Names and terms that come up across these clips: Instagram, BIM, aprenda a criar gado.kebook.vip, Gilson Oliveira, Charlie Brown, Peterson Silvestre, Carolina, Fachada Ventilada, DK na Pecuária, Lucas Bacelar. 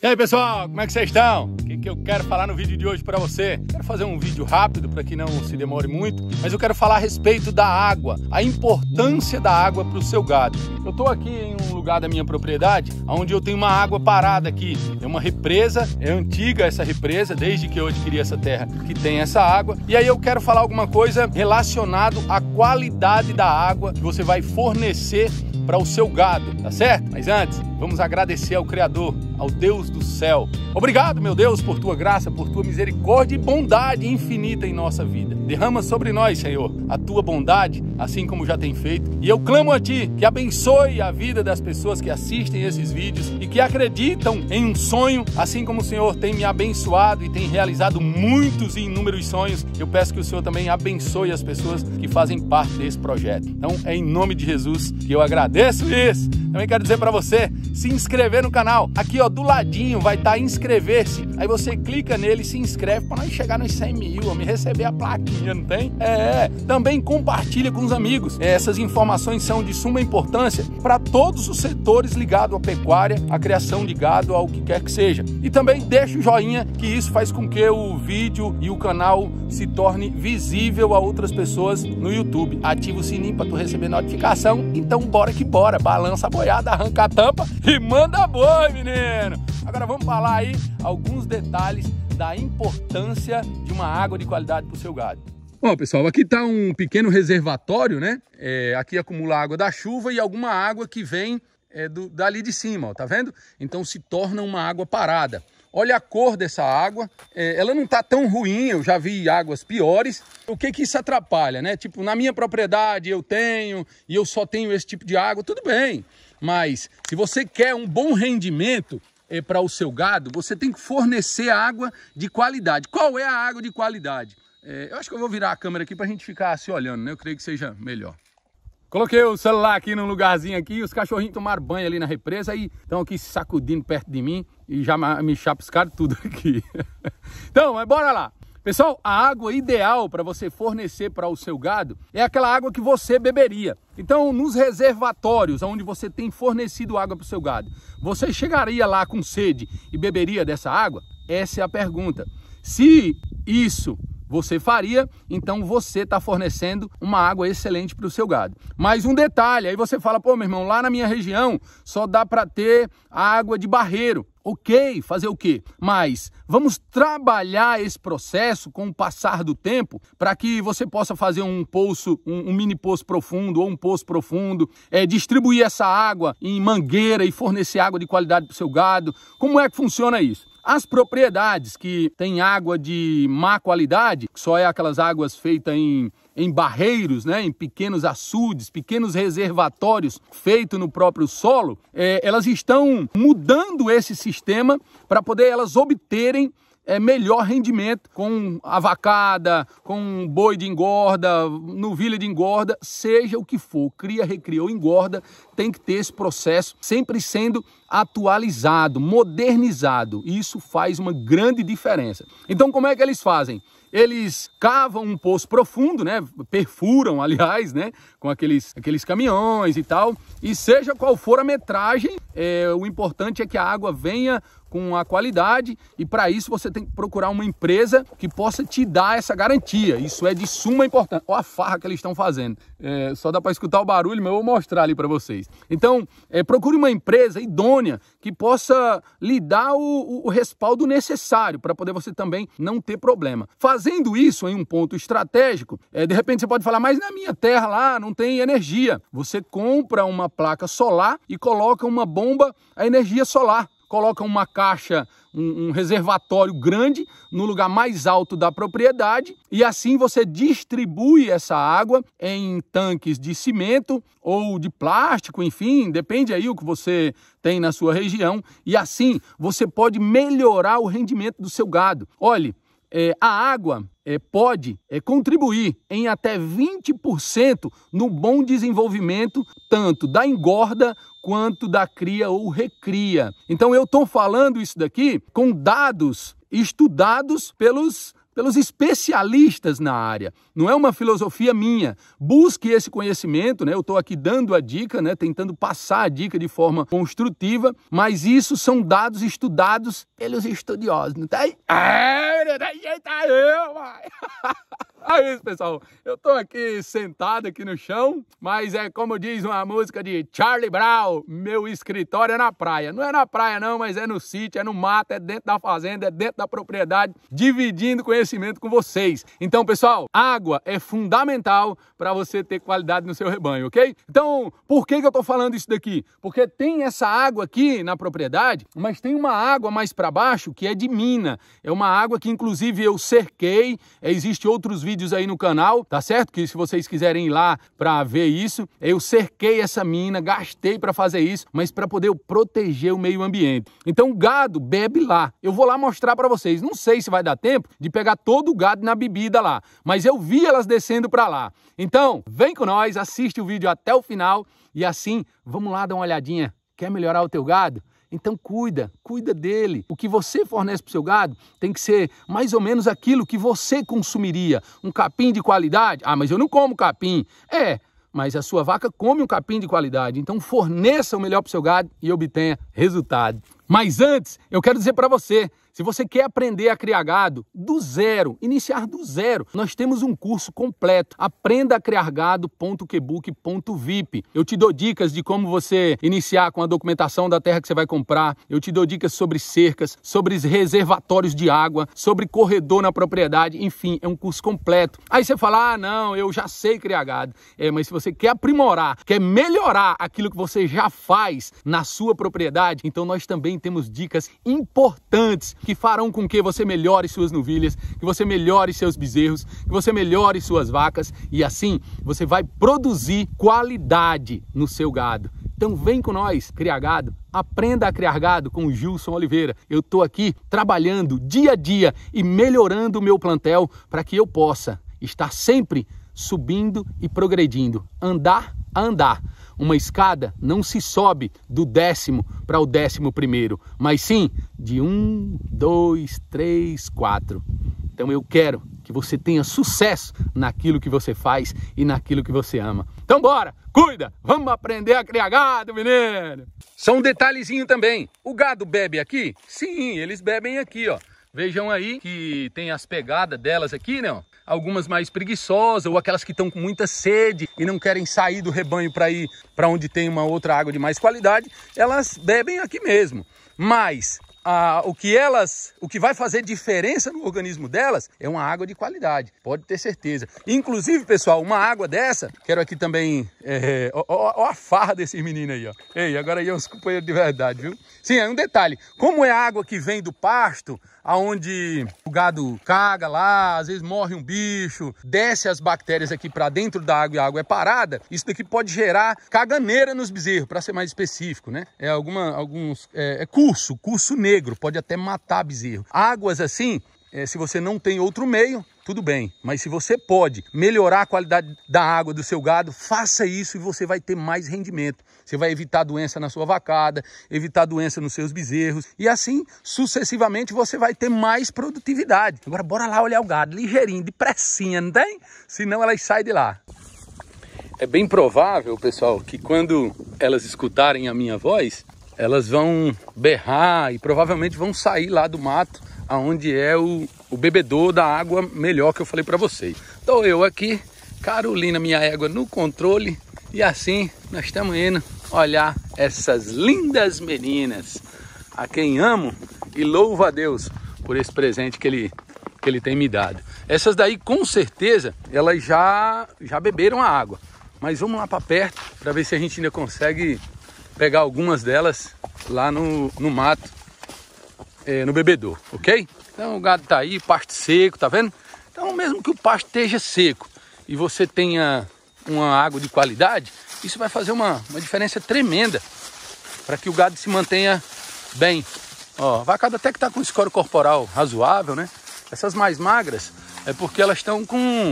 E aí pessoal, como é que vocês estão? O que eu quero falar no vídeo de hoje para você? Quero fazer um vídeo rápido para que não se demore muito, mas eu quero falar a respeito da água, a importância da água para o seu gado. Eu estou aqui em um lugar da minha propriedade, onde eu tenho uma água parada aqui. É uma represa, é antiga essa represa, desde que eu adquiri essa terra que tem essa água. E aí eu quero falar alguma coisa relacionado à qualidade da água que você vai fornecer para o seu gado, tá certo? Mas antes, vamos agradecer ao Criador, ao Deus do céu. Obrigado, meu Deus, por tua graça, por tua misericórdia e bondade infinita em nossa vida. Derrama sobre nós, Senhor, a tua bondade, assim como já tem feito. E eu clamo a ti que abençoe a vida das pessoas que assistem esses vídeos e que acreditam em um sonho, assim como o Senhor tem me abençoado e tem realizado muitos e inúmeros sonhos. Eu peço que o Senhor também abençoe as pessoas que fazem parte desse projeto. Então, é em nome de Jesus que eu agradeço isso. Também quero dizer para você se inscrever no canal. Aqui, ó, do ladinho vai estar inscrever-se. Aí você clica nele e se inscreve para nós chegar nos 100 mil, me receber a plaquinha, não tem? Também compartilha com os amigos. Essas informações são de suma importância para todos os setores ligados à pecuária, à criação de gado, ao que quer que seja. E também deixa o joinha, que isso faz com que o vídeo e o canal se torne visível a outras pessoas no YouTube. Ativa o sininho para tu receber notificação. Então bora que bora, balança a boiada, arranca a tampa e manda boi, menino! Agora vamos falar aí alguns detalhes da importância de uma água de qualidade para o seu gado. Bom, pessoal, aqui está um pequeno reservatório, né? Aqui acumula água da chuva e alguma água que vem dali de cima, ó, tá vendo? Então se torna uma água parada. Olha a cor dessa água, ela não está tão ruim, eu já vi águas piores. O que isso atrapalha, né? Tipo, na minha propriedade eu tenho e eu só tenho esse tipo de água, tudo bem. Mas se você quer um bom rendimento para o seu gado, você tem que fornecer água de qualidade. Qual é a água de qualidade? Eu acho que eu vou virar a câmera aqui para a gente ficar se olhando, né? Eu creio que seja melhor. Coloquei o celular aqui num lugarzinho aqui, os cachorrinhos tomaram banho ali na represa e estão aqui se sacudindo perto de mim e já me chapiscaram tudo aqui. Então, bora lá. Pessoal, a água ideal para você fornecer para o seu gado é aquela água que você beberia. Então, nos reservatórios onde você tem fornecido água para o seu gado, você chegaria lá com sede e beberia dessa água? Essa é a pergunta. Se isso você faria, então você está fornecendo uma água excelente para o seu gado. Mais um detalhe, aí você fala, pô, meu irmão, lá na minha região só dá para ter água de barreiro. Ok, fazer o quê? Mas vamos trabalhar esse processo com o passar do tempo para que você possa fazer um poço, um mini poço profundo ou um poço profundo, distribuir essa água em mangueira e fornecer água de qualidade para o seu gado. Como é que funciona isso? As propriedades que têm água de má qualidade, que só é aquelas águas feitas em barreiros, né, em pequenos açudes, pequenos reservatórios feitos no próprio solo, elas estão mudando esse sistema para poder elas obterem melhor rendimento com avacada, com boi de engorda, novilha de engorda, seja o que for, cria, recria ou engorda, tem que ter esse processo sempre sendo atualizado, modernizado. Isso faz uma grande diferença. Então, como é que eles fazem? Eles cavam um poço profundo, né? Perfuram, aliás, né? Com aqueles caminhões e tal. E seja qual for a metragem, o importante é que a água venha com a qualidade. E para isso você tem que procurar uma empresa que possa te dar essa garantia. Isso é de suma importância. Olha a farra que eles estão fazendo. Só dá para escutar o barulho, mas eu vou mostrar ali para vocês. Então, procure uma empresa idônea que possa lhe dar o respaldo necessário para poder você também não ter problema. Fazendo isso em um ponto estratégico, de repente você pode falar, mas na minha terra lá não tem energia. Você compra uma placa solar e coloca uma bomba a energia solar. Coloca uma caixa, um reservatório grande no lugar mais alto da propriedade e assim você distribui essa água em tanques de cimento ou de plástico, enfim, depende aí o que você tem na sua região e assim você pode melhorar o rendimento do seu gado. Olhe, a água pode contribuir em até 20% no bom desenvolvimento tanto da engorda quanto da cria ou recria. Então eu estou falando isso daqui com dados estudados pelos pelos especialistas na área. Não é uma filosofia minha. Busque esse conhecimento, né? Eu estou aqui dando a dica, né? Tentando passar a dica de forma construtiva, mas isso são dados estudados pelos estudiosos, não tá aí? É isso, pessoal. Eu estou aqui sentado aqui no chão, mas é como diz uma música de Charlie Brown, meu escritório é na praia. Não é na praia não, mas é no sítio, é no mato, é dentro da fazenda, é dentro da propriedade, dividindo conhecimento com vocês. Então, pessoal, água é fundamental para você ter qualidade no seu rebanho, ok? Então, por que eu estou falando isso daqui? Porque tem essa água aqui na propriedade, mas tem uma água mais para baixo que é de mina. É uma água que, inclusive, eu cerquei. Existem outros vídeos aí no canal, tá certo? Que se vocês quiserem ir lá para ver isso, eu cerquei essa mina, gastei para fazer isso, mas para poder eu proteger o meio ambiente. Então, o gado bebe lá. Eu vou lá mostrar para vocês. Não sei se vai dar tempo de pegar todo o gado na bebida lá, mas eu vi elas descendo para lá. Então, vem com nós, assiste o vídeo até o final e assim, vamos lá dar uma olhadinha. Quer melhorar o teu gado? Então cuida dele. O que você fornece para o seu gado tem que ser mais ou menos aquilo que você consumiria. Um capim de qualidade? Ah, mas eu não como capim. É, mas a sua vaca come um capim de qualidade. Então forneça o melhor para o seu gado e obtenha resultado. Mas antes, eu quero dizer para você, se você quer aprender a criar gado do zero, iniciar do zero, nós temos um curso completo, aprenda a criar gado.kebook.vip. Eu te dou dicas de como você iniciar com a documentação da terra que você vai comprar, eu te dou dicas sobre cercas, sobre reservatórios de água, sobre corredor na propriedade, enfim, é um curso completo. Aí você fala, ah não, eu já sei criar gado. É, mas se você quer aprimorar, quer melhorar aquilo que você já faz na sua propriedade, então nós também temos dicas importantes que farão com que você melhore suas novilhas, que você melhore seus bezerros, que você melhore suas vacas e assim você vai produzir qualidade no seu gado. Então vem com nós, criar gado, aprenda a criar gado com o Gilson Oliveira. Eu estou aqui trabalhando dia a dia e melhorando o meu plantel para que eu possa estar sempre subindo e progredindo, andar a andar. Uma escada não se sobe do 10º para o 11º, mas sim de 1, 2, 3, 4. Então eu quero que você tenha sucesso naquilo que você faz e naquilo que você ama. Então bora, cuida, vamos aprender a criar gado, menino! Só um detalhezinho também, o gado bebe aqui? Sim, eles bebem aqui, ó. Vejam aí que tem as pegadas delas aqui, né? Algumas mais preguiçosas ou aquelas que estão com muita sede e não querem sair do rebanho para ir para onde tem uma outra água de mais qualidade, elas bebem aqui mesmo. Mas o que vai fazer diferença no organismo delas é uma água de qualidade, pode ter certeza. Inclusive, pessoal, uma água dessa, quero aqui também, ó a farra desses meninos aí, ó. Ei, agora aí é uns companheiros de verdade, viu? Sim, é um detalhe, como é a água que vem do pasto, aonde o gado caga lá, às vezes morre um bicho, desce as bactérias aqui para dentro da água e a água é parada, isso daqui pode gerar caganeira nos bezerros, para ser mais específico, né? É curso negro, pode até matar bezerro. Águas assim, se você não tem outro meio, tudo bem, mas se você pode melhorar a qualidade da água do seu gado, faça isso e você vai ter mais rendimento. Você vai evitar doença na sua vacada, evitar doença nos seus bezerros e assim, sucessivamente, você vai ter mais produtividade. Agora, bora lá olhar o gado, ligeirinho, depressinha, não tem? Senão elas saem de lá. É bem provável, pessoal, que quando elas escutarem a minha voz, elas vão berrar e provavelmente vão sair lá do mato, aonde é o bebedor da água melhor que eu falei para vocês. Estou eu aqui, Carolina, minha égua, no controle. E assim nós estamos indo olhar essas lindas meninas, a quem amo e louvo a Deus por esse presente que ele tem me dado. Essas daí, com certeza, elas já beberam a água. Mas vamos lá para perto para ver se a gente ainda consegue pegar algumas delas lá no mato. No bebedor, ok? Então o gado tá aí, pasto seco, tá vendo? Então mesmo que o pasto esteja seco e você tenha uma água de qualidade, isso vai fazer uma diferença tremenda para que o gado se mantenha bem. Ó, a vacada até que tá com escório corporal razoável, né? Essas mais magras é porque elas estão com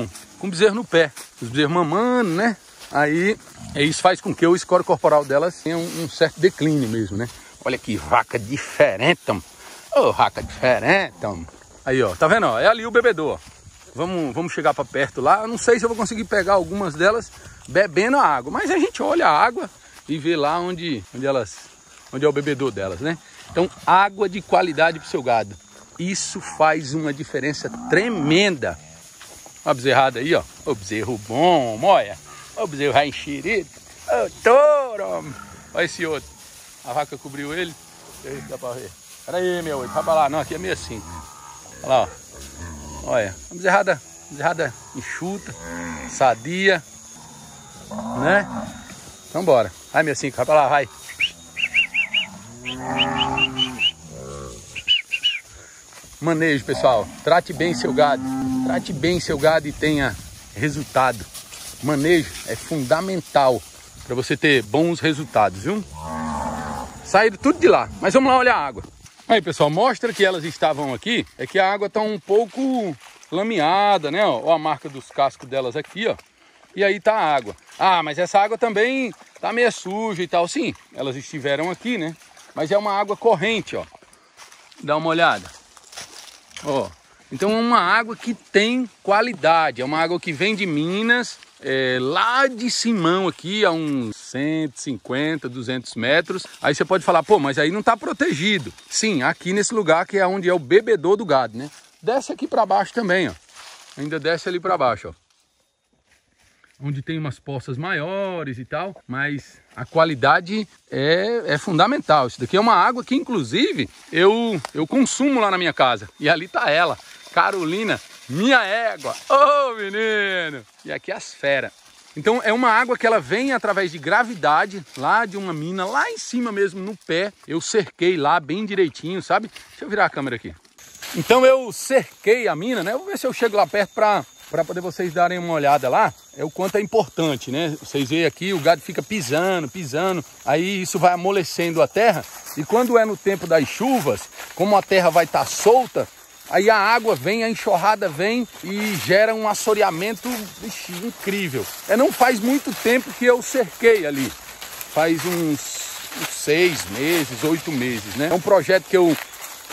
bezerro no pé, os bezerros mamando, né? Aí isso faz com que o escório corporal delas tenha um certo declínio mesmo, né? Olha que vaca diferente, tamo. Ô, vaca diferente, Aí, ó, tá vendo? Ó, é ali o bebedouro. Vamos chegar pra perto lá. Eu não sei se eu vou conseguir pegar algumas delas bebendo a água, mas a gente olha a água e vê lá onde é o bebedouro delas, né? Então, água de qualidade pro seu gado. Isso faz uma diferença tremenda. Uma bezerrada aí, ó. Ó, bezerro bom, olha. Ó, bezerro já enxerido. Ó, touro. Olha esse outro. A vaca cobriu ele. Deixa eu ver, dá pra ver. Pera aí, meu oito. Vai pra lá. Não, aqui é 65. Olha lá, ó. Olha, uma bezerrada enxuta, sadia, né? Então bora. Vai, 65, vai pra lá, vai. Manejo, pessoal. Trate bem seu gado. Trate bem seu gado e tenha resultado. Manejo é fundamental para você ter bons resultados, viu? Saíram tudo de lá, mas vamos lá olhar a água. Aí, pessoal, mostra que elas estavam aqui, é que a água está um pouco lameada, né? Ó a marca dos cascos delas aqui, ó. E aí tá a água. Ah, mas essa água também tá meio suja e tal. Sim, elas estiveram aqui, né? Mas é uma água corrente, ó. Dá uma olhada. Ó, então é uma água que tem qualidade. É uma água que vem de Minas, lá de Simão aqui, a uns 150, 200 metros. Aí você pode falar, pô, mas aí não está protegido. Sim, aqui nesse lugar que é onde é o bebedouro do gado, né? Desce aqui para baixo também, ó. Ainda desce ali para baixo, ó. Onde tem umas poças maiores e tal, mas a qualidade é fundamental. Isso daqui é uma água que, inclusive, eu consumo lá na minha casa. E ali tá ela, Carolina, minha égua. Ô, menino! E aqui as feras. Então é uma água que ela vem através de gravidade, lá de uma mina, lá em cima mesmo, no pé. Eu cerquei lá bem direitinho, sabe? Deixa eu virar a câmera aqui. Então eu cerquei a mina, né? Eu vou ver se eu chego lá perto para poder vocês darem uma olhada lá. É o quanto é importante, né? Vocês veem aqui, o gado fica pisando. Aí isso vai amolecendo a terra. E quando é no tempo das chuvas, como a terra vai estar solta, aí a água vem, a enxurrada vem e gera um assoreamento incrível. Não faz muito tempo que eu cerquei ali. Faz uns 6 meses, 8 meses, né? É um projeto que eu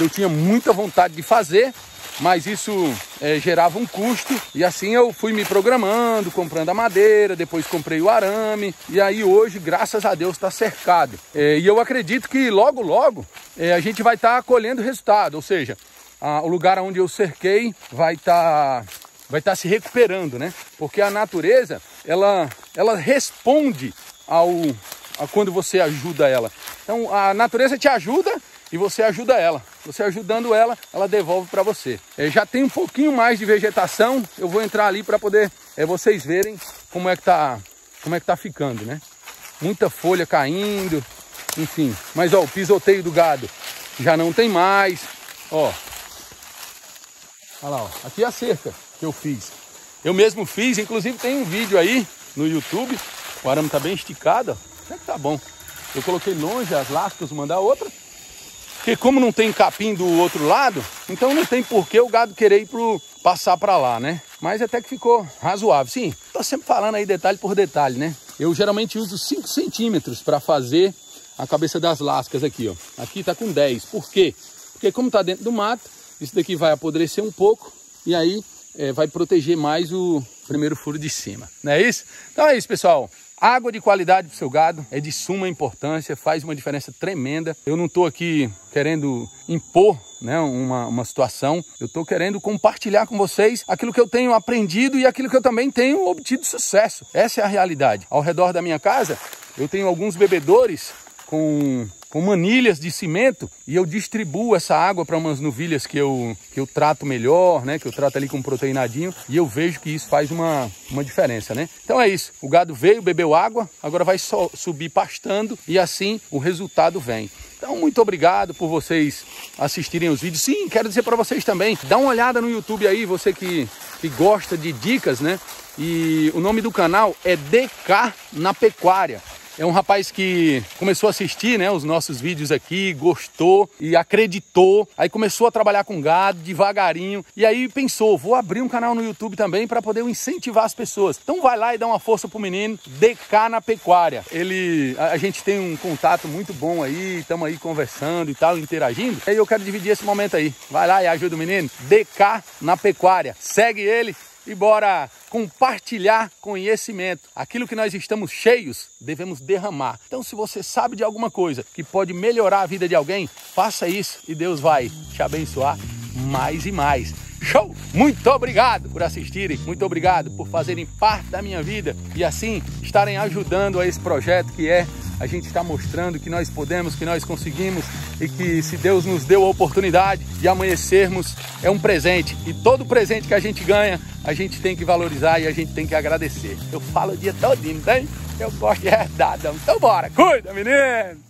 tinha muita vontade de fazer, mas isso gerava um custo. E assim eu fui me programando, comprando a madeira, depois comprei o arame. E aí hoje, graças a Deus, está cercado. E eu acredito que logo a gente vai estar colhendo resultado, ou seja... o lugar onde eu cerquei vai tá se recuperando, né? Porque a natureza, ela responde a quando você ajuda ela. Então, a natureza te ajuda e você ajuda ela. Você ajudando ela, ela devolve para você. Já tem um pouquinho mais de vegetação. Eu vou entrar ali para poder vocês verem como é que tá ficando, né? Muita folha caindo, enfim. Mas, ó, o pisoteio do gado já não tem mais, ó. Olha lá, ó. Aqui é a cerca que eu fiz. Eu mesmo fiz, inclusive tem um vídeo aí no YouTube. O arame tá bem esticado, ó. Será que tá bom? Eu coloquei longe as lascas uma da outra. Porque como não tem capim do outro lado, então não tem por que o gado querer ir passar pra lá, né? Mas até que ficou razoável. Sim, tô sempre falando aí detalhe por detalhe, né? Eu geralmente uso 5 centímetros pra fazer a cabeça das lascas aqui, ó. Aqui tá com 10. Por quê? Porque como tá dentro do mato, isso daqui vai apodrecer um pouco e aí vai proteger mais o primeiro furo de cima, não é isso? Então é isso, pessoal. Água de qualidade para o seu gado é de suma importância, faz uma diferença tremenda. Eu não estou aqui querendo impor, né, uma situação. Eu estou querendo compartilhar com vocês aquilo que eu tenho aprendido e aquilo que eu também tenho obtido sucesso. Essa é a realidade. Ao redor da minha casa, eu tenho alguns bebedouros com manilhas de cimento e eu distribuo essa água para umas novilhas que eu trato melhor, né? Que eu trato ali com proteinadinho e eu vejo que isso faz uma diferença, né? Então é isso, o gado veio, bebeu água, agora vai só subir pastando e assim o resultado vem. Então muito obrigado por vocês assistirem os vídeos. Sim, quero dizer para vocês também, dá uma olhada no YouTube aí, você que gosta de dicas, né? E o nome do canal é DK na Pecuária. É um rapaz que começou a assistir, né, os nossos vídeos aqui, gostou e acreditou. Aí começou a trabalhar com gado devagarinho. E aí pensou, vou abrir um canal no YouTube também para poder incentivar as pessoas. Então vai lá e dá uma força pro menino, DK na Pecuária. A gente tem um contato muito bom aí, estamos aí conversando e tal, interagindo. Aí eu quero dividir esse momento aí. Vai lá e ajuda o menino, DK na Pecuária. Segue ele e bora compartilhar conhecimento. Aquilo que nós estamos cheios, devemos derramar. Então, se você sabe de alguma coisa que pode melhorar a vida de alguém, faça isso e Deus vai te abençoar mais e mais. Show! Muito obrigado por assistirem, muito obrigado por fazerem parte da minha vida e assim estarem ajudando a esse projeto que é a gente está mostrando que nós podemos, que nós conseguimos e que se Deus nos deu a oportunidade de amanhecermos, é um presente. E todo presente que a gente ganha, a gente tem que valorizar e a gente tem que agradecer. Eu falo o dia todinho, não tem? Eu gosto de herdada. Então bora, cuida, menino!